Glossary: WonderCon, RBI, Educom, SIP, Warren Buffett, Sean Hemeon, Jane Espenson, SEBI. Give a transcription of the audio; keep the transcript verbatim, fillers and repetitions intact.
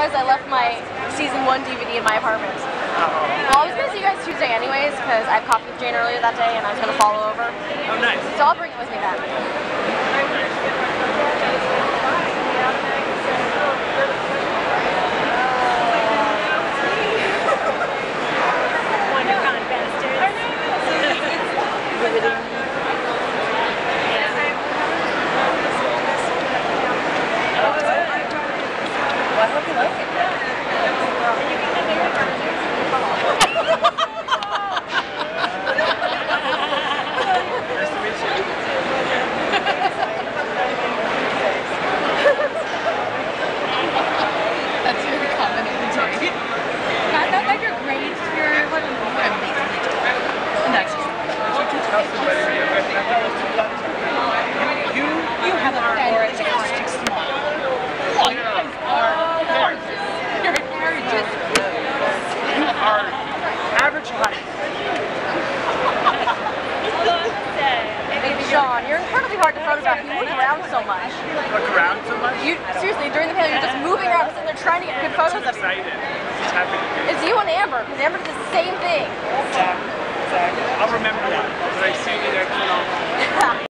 realized I left my season one D V D in my apartment. Well, I was going to see you guys Tuesday anyways, because I coffee with Jane earlier that day, and I was going to follow over. Oh, nice. So I'll bring it with me then. WonderCon bastards. Sean, you're incredibly hard to photograph. You move around so much. Look around so much? You, seriously, during the panel, you're just moving around and they're trying to get good photos of you. I'm excited. It's happening. It's you and Amber, because Amber does the same thing. Exactly. Exactly. I'll remember that, because I see you there.